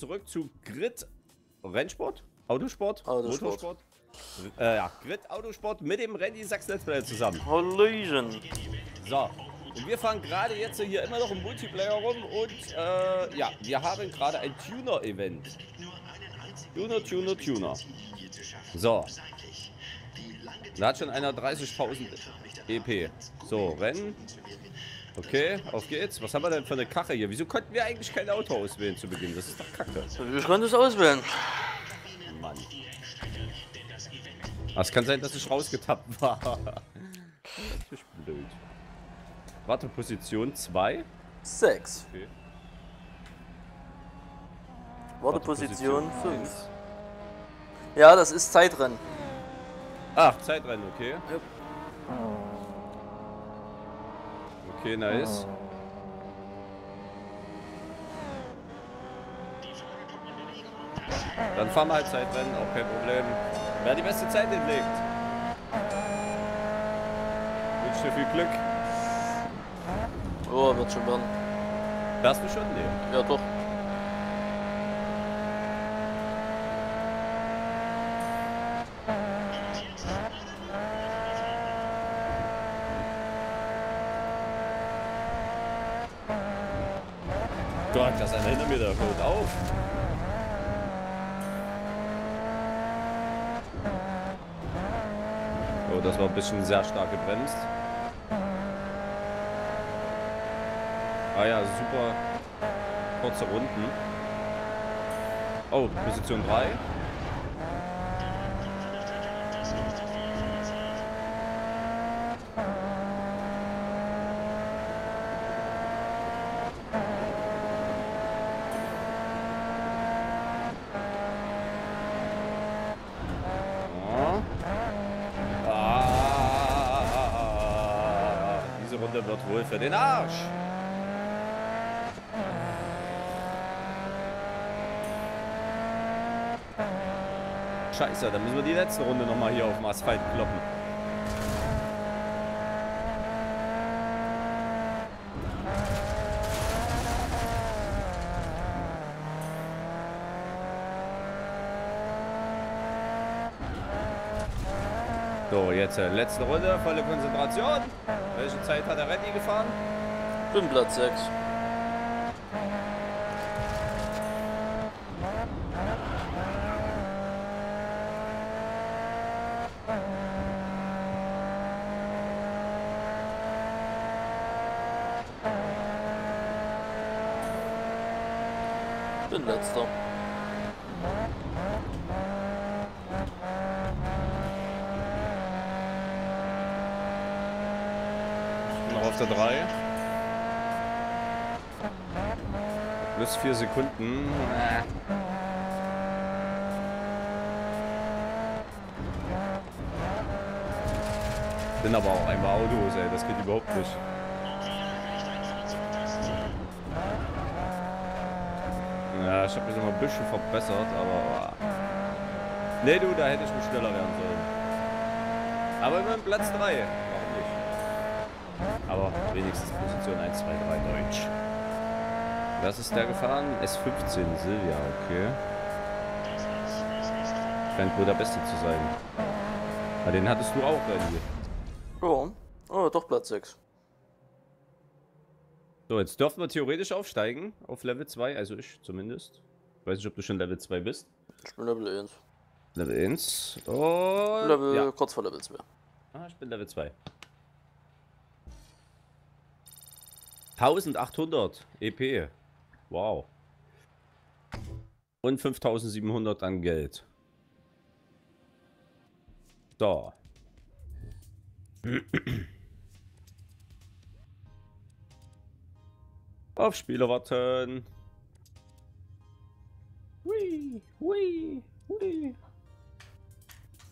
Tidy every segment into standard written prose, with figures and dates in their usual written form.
willkommen zurück zu Grid Rennsport, Autosport. Motorsport. Ja, Grid Autosport mit dem Randy SachsenLetsPlayer zusammen. Hallöchen. So, und wir fahren gerade jetzt hier immer noch im Multiplayer rum und ja, wir haben gerade ein Tuner-Event. Tuner. So. Da hat schon einer 30.000 EP. So, Rennen. Okay, auf geht's. Was haben wir denn für eine Karre hier? Wieso konnten wir eigentlich kein Auto auswählen zu Beginn? Das ist doch kacke. Ich konnte es auswählen. Mann. Es kann sein, dass ich rausgetappt war. Das ist blöd. Warte, Position 2? 6. Okay. Warte, Position 5. Ja, das ist Zeitrennen. Ach, Zeitrennen, okay. Yep. Okay, nice. Dann fahren wir halt Zeitrennen, auch kein Problem. Wer die beste Zeit hinlegt. Wünsche dir viel Glück. Oh, wird schon werden. Darfst du schon nehmen? Ja, doch. Gott, das erinnert mich da gut auf. Oh, das war ein bisschen sehr stark gebremst. Ah ja, super kurze Runden. Oh, Position 3. Runde wird wohl für den Arsch. Scheiße, dann müssen wir die letzte Runde nochmal hier auf dem Asphalt kloppen. So, jetzt letzte Runde, volle Konzentration. Welche Zeit hat der Randy gefahren? Ich bin Platz 6. Ich bin letzter. Auf der 3. Plus 4 Sekunden. Sind aber auch einmal Autos, ey. Das geht überhaupt nicht. Ja, ich habe mich noch ein bisschen verbessert, aber... Nee, du, da hätte ich mich schneller werden sollen. Aber immer Platz 3. Aber wenigstens Position 1, 2, 3, Deutsch. Was ist da gefahren? S15, Silvia, okay. Scheint wohl der Beste zu sein. Aber den hattest du auch, Randy. Oh, oh, doch Platz 6. So, jetzt dürfen wir theoretisch aufsteigen auf Level 2, also ich zumindest. Ich weiß nicht, ob du schon Level 2 bist. Ich bin Level 1. Level 1? Oh, Level, ja. Kurz vor Level 2. Ah, ich bin Level 2. 1800 EP. Wow. Und 5700 an Geld. So. Auf Spieler warten. Hui.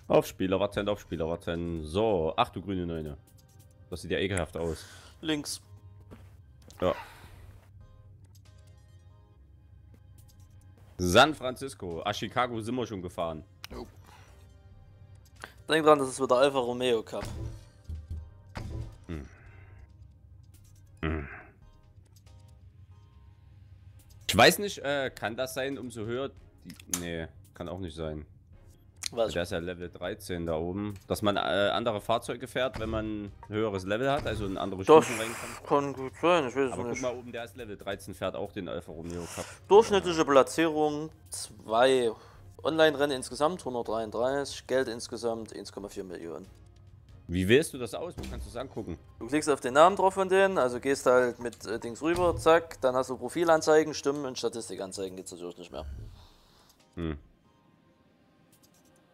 Auf Spieler warten. So. Ach du grüne Neune. Das sieht ja ekelhaft aus. Links. Ja. San Francisco. Ah, Chicago sind wir schon gefahren. Jo. Denk dran, das ist wieder Alfa Romeo Cup. Ich weiß nicht, kann das sein, umso höher die... Nee, kann auch nicht sein. Was? Der ist ja Level 13 da oben. Dass man andere Fahrzeuge fährt, wenn man ein höheres Level hat, also in andere Stufen reinkommt. Das kann gut sein, ich weiß es nicht. Aber guck mal oben, der ist Level 13, fährt auch den Alfa Romeo Cup. Durchschnittliche Platzierung 2. Online-Rennen insgesamt 133, Geld insgesamt 1,4 Millionen. Wie wählst du das aus? Wo kannst du es angucken? Du klickst auf den Namen drauf von denen, also gehst halt mit Dings rüber, zack, dann hast du Profilanzeigen, Stimmen und Statistikanzeigen gibt es natürlich nicht mehr. Hm.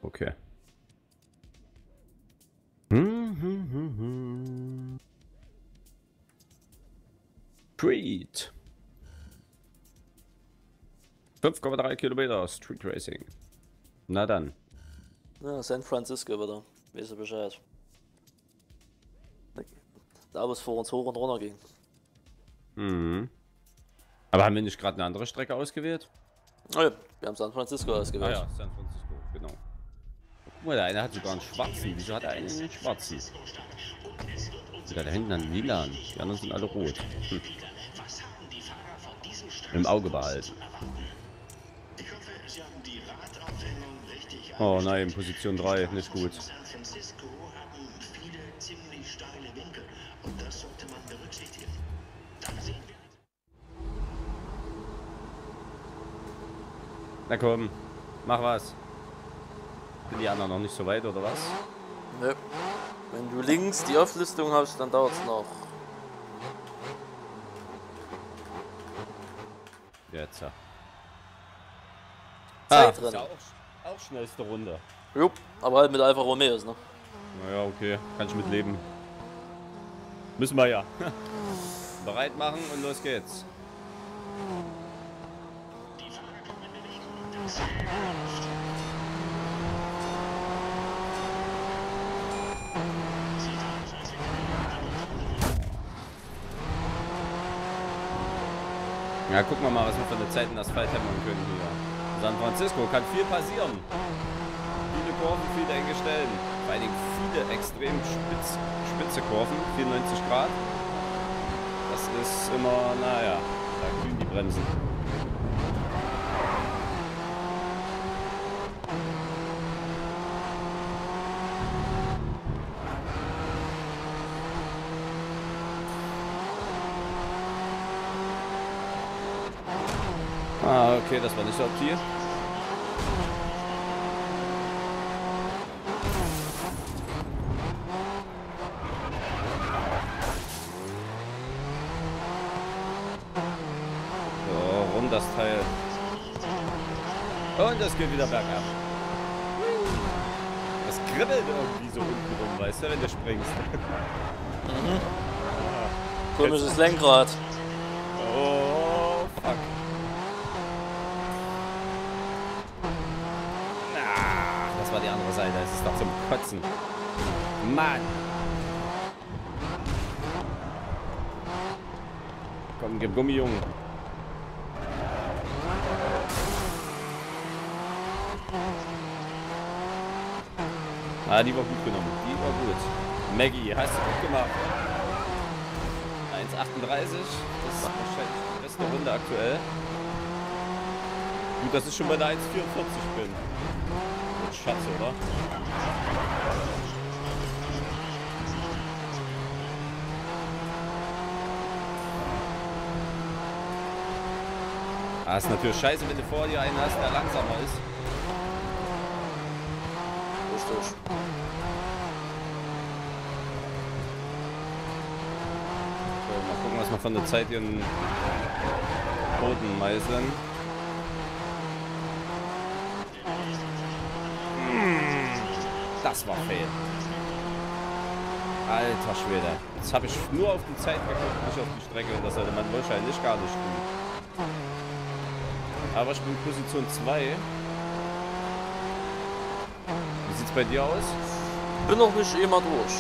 Okay. Street. 5,3 Kilometer Street Racing. Na dann. Ja, San Francisco wieder. Weißt du Bescheid. Da, wo es vor uns hoch und runter ging. Mhm. Aber haben wir nicht gerade eine andere Strecke ausgewählt? Nö, wir haben San Francisco ausgewählt. Ah ja, San Francisco, genau. Guck mal, der eine hat sogar einen schwarzen. Wieso hat der eine einen schwarzen? Da hinten einen lilan. Die anderen sind alle rot. Hm. Im Auge behalten. Oh nein, Position 3, nicht gut. Na komm, mach was. Sind die anderen noch nicht so weit, oder was? Nö. Wenn du links die Auflistung hast, dann dauert's noch. Jetzt ja. Zeitrennen. Ja auch schnellste Runde. Jupp, aber halt mit Alfa Romeos, ne? Naja, okay. Kann ich mitleben. Müssen wir ja. Bereit machen und los geht's. Ja, gucken wir mal, was wir für eine Zeit in Asphalt hämmern können hier. San Francisco, kann viel passieren. Viele Kurven, viele enge Stellen. Vor allen Dingen viele extrem spitze Kurven, 94 Grad. Das ist immer, naja, da glühen die Bremsen. Ah, okay, das war nicht so optimal. So, rum das Teil. Und es geht wieder bergab. Das kribbelt irgendwie so unten rum, weißt du, wenn du springst. Mhm. Ah, komisches Lenkrad. Oh, fuck. Die andere Seite, es ist doch zum Kotzen. Mann! Komm, gib Gummi, Junge. Ah, die war gut genommen. Die war gut. Maggie, hast du gut gemacht. 1,38. Das ist wahrscheinlich die beste Runde aktuell. Gut, dass ich schon bei der 1,44 bin. Schatz, oder? Ah, ist natürlich scheiße, wenn du vor dir einen hast, der langsamer ist. Richtig. So, mal gucken, was wir von der Zeit hier in Boden meißeln. Das war fail. Alter Schwede. Jetzt habe ich nur auf die Zeit geguckt, nicht auf die Strecke. Und das sollte man wahrscheinlich gar nicht tun. Aber ich bin Position 2. Wie sieht es bei dir aus? Bin noch nicht immer durch.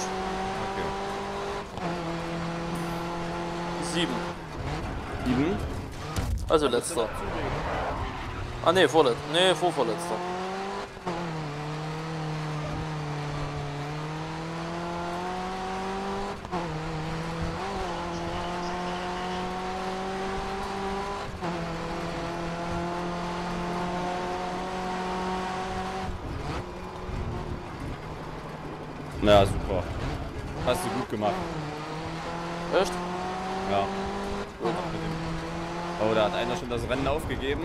Okay. 7. Also letzter. Ah ne, vorletzter. Ne, vorvorletzter. Na super. Hast du gut gemacht. Echt? Ja. Gut. Oh, da hat einer schon das Rennen aufgegeben.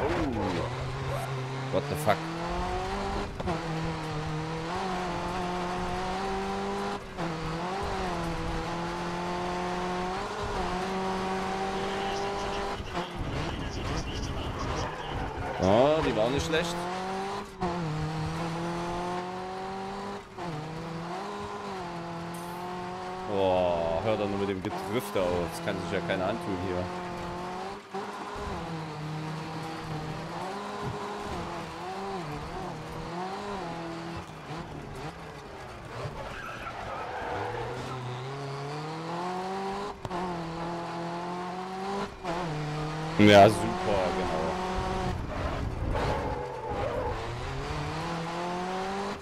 Oh. What the fuck? Oh, die war auch nicht schlecht. Oh, hör doch nur mit dem Gedrifte auf. Das kann sich ja keiner antun hier. Ja, super, genau.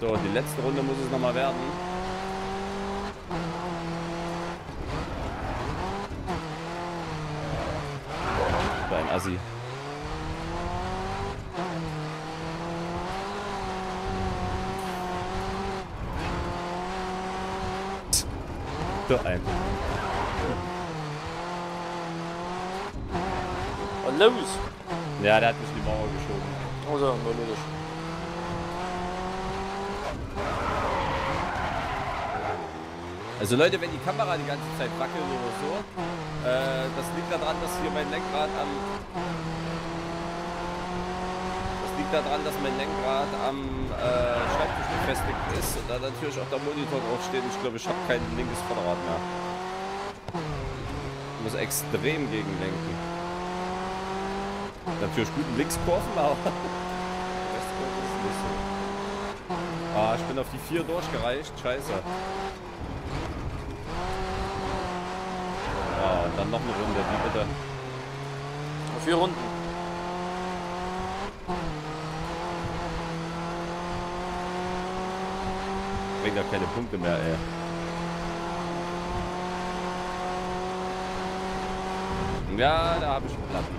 So, die letzte Runde muss es nochmal werden. Dein Assi. So ein. Los. Ja, der hat mich in die Mauer geschoben. Oh, so, war logisch. Also Leute, wenn die Kamera die ganze Zeit wackelt oder so, das liegt daran, dass hier mein Lenkrad am... Das liegt daran, dass mein Lenkrad am Schreibtisch befestigt ist und da natürlich auch der Monitor draufsteht und ich glaube, ich habe kein linkes Vorderrad mehr. Ich muss extrem gegenlenken. Natürlich guten Linkskurven, aber Westkurve ist nicht so. Ah, ich bin auf die 4 durchgereicht. Scheiße. Ah, und dann noch eine Runde, wie bitte? 4 Runden. Bringt ja keine Punkte mehr, ey. Ja, da habe ich einen Platten.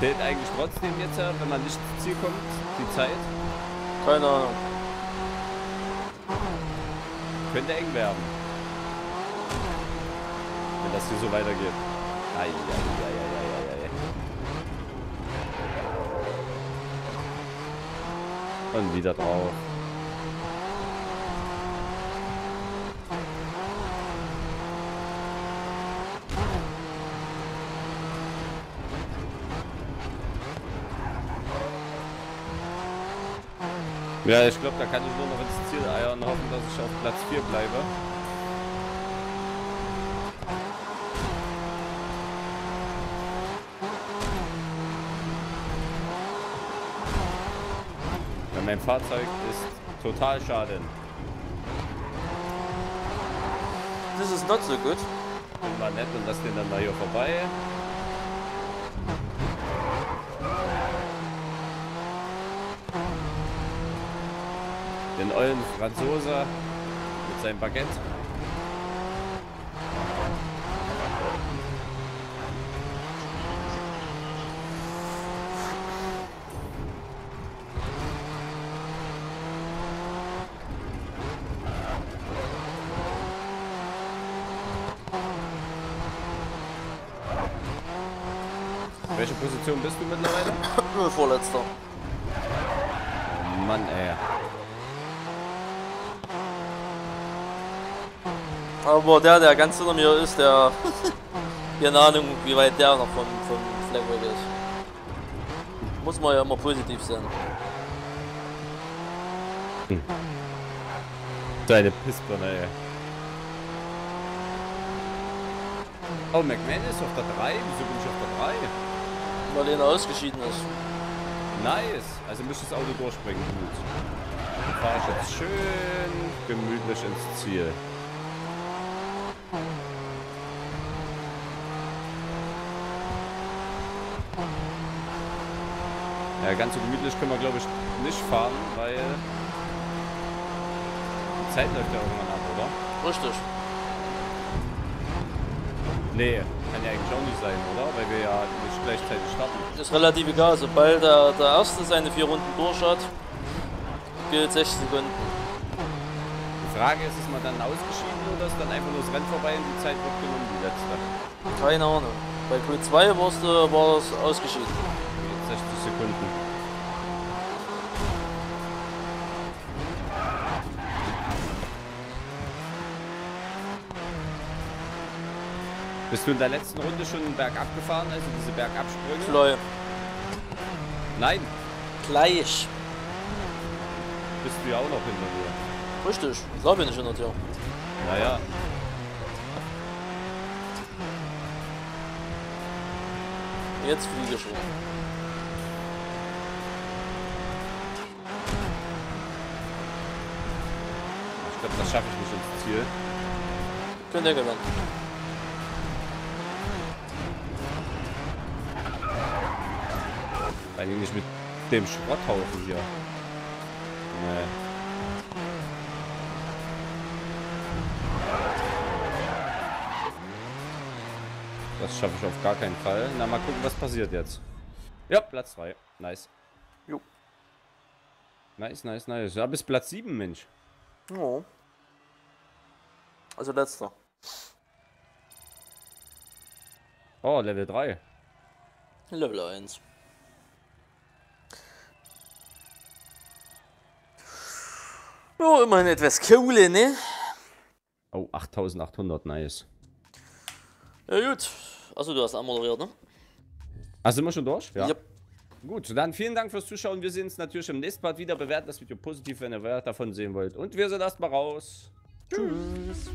Zählt eigentlich trotzdem jetzt, wenn man nicht zum Ziel kommt, die Zeit? Keine Ahnung. Könnte eng werden. Wenn das hier so weitergeht. Ei, ei, ei, ei, ei, ei. Und wieder drauf. Ja, ich glaube, da kann ich nur noch ins Ziel eiern und hoffen, dass ich auf Platz 4 bleibe. Ja, mein Fahrzeug ist total schaden. Das ist not so gut. War nett und lass den dann mal hier vorbei. Den ollen Franzose mit seinem Baguette. Welche Position bist du mittlerweile? Vorletzter. Oh Mann, ey. Aber der ganz hinter mir ist, der... Keine Ahnung, wie weit der noch vom Fleck weg ist. Muss man ja immer positiv sein. Hm. Deine Pissbirne, ey. Oh, McMahon ist auf der 3. Wieso bin ich auf der 3? Weil er ausgeschieden ist. Nice. Also müsste das Auto durchspringen. Gut. Dann fahre ich jetzt schön gemütlich ins Ziel. Ja, ganz so gemütlich können wir, glaube ich, nicht fahren, weil die Zeit läuft ja irgendwann ab, oder? Richtig. Nee, kann ja eigentlich auch nicht sein, oder? Weil wir ja nicht gleichzeitig starten. Das ist relativ egal. Sobald der Erste seine 4 Runden durch hat, gilt 6 Sekunden. Die Frage ist, ist man dann ausgeschieden oder ist dann einfach nur das Rennen vorbei und die Zeit wird genommen, die letzte? Keine Ahnung. Bei Grid 2 war es ausgeschieden. Okay, 60 Sekunden. Bist du in der letzten Runde schon bergab gefahren, also diese Bergabsprünge? Fleu. Nein. Gleich. Bist du ja auch noch hinter dir. Richtig, da bin ich hinter dir. Naja. Jetzt fliege ich schon. Ich glaube, das schaffe ich nicht ins Ziel. Könnt ihr gewinnen. Eigentlich mit dem Schrotthaufen hier. Nee. Das schaffe ich auf gar keinen Fall. Na, mal gucken, was passiert jetzt. Ja, Platz 3. Nice. Jo. Nice, nice, nice. Ja, bis Platz 7, Mensch. Oh. Also letzter. Oh, Level 3. Level 1. Ja, immerhin etwas Kohle, ne? Oh, 8800, nice. Ja, gut. Achso, du hast anmoderiert, ne? Ach, sind wir schon durch? Ja. Yep. Gut, dann vielen Dank fürs Zuschauen. Wir sehen uns natürlich im nächsten Part wieder. Bewertet das Video positiv, wenn ihr mehr davon sehen wollt. Und wir sind erstmal raus. Tschüss.